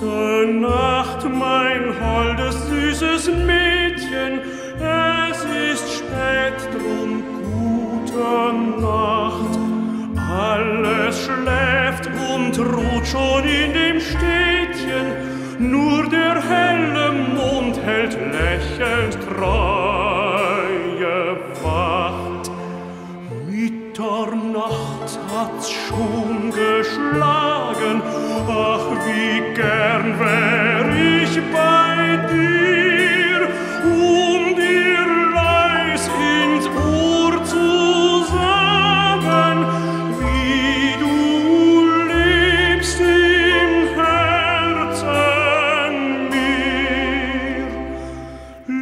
Gute Nacht, mein holdes, süßes Mädchen, es ist spät, drum gute Nacht. Alles schläft und ruht schon in dem Städtchen, nur der helle Mond hält lächelnd treue Wacht. Mitternacht hat's schon geschlagen, ach, wie gern wär ich bei dir, um dir leis ins Ohr zu sagen, wie du lebst im Herzen mir.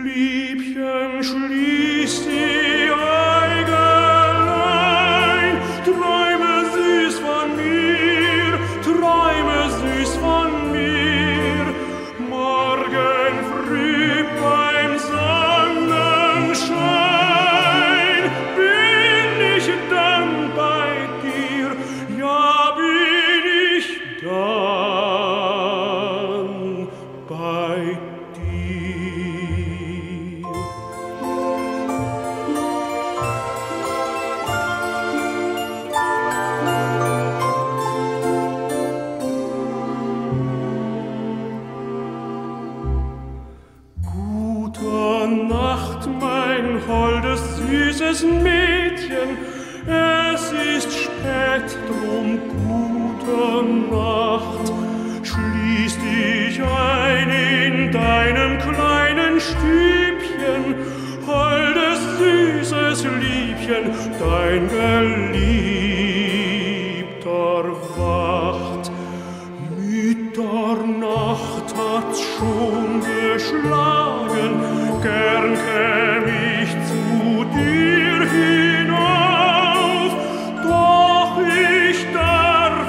Liebchen, schließ die Äugelein, träume süß von mir, träume süß von mir. Nacht, mein holdes, süßes Mädchen, es ist spät, drum gute Nacht. Schließ dich ein in deinem kleinen Stübchen, holdes, süßes Liebchen, dein Geliebter wacht. Mitternacht hat's schon geschlagen, gern käm ich zu dir hinauf, doch ich darf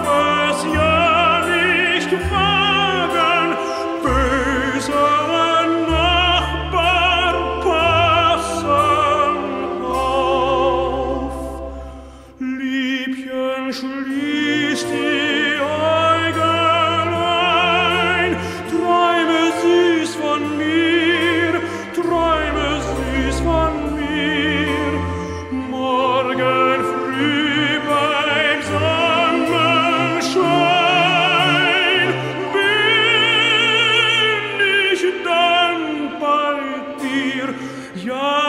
es ja nicht wagen. Böser Nachbar, passen auf. Liebchen, schließ die Äugelein, träume süß von mir, träume süß von mir. Morgen früh beim Sonnenschein bin ich dann bei dir. Ja,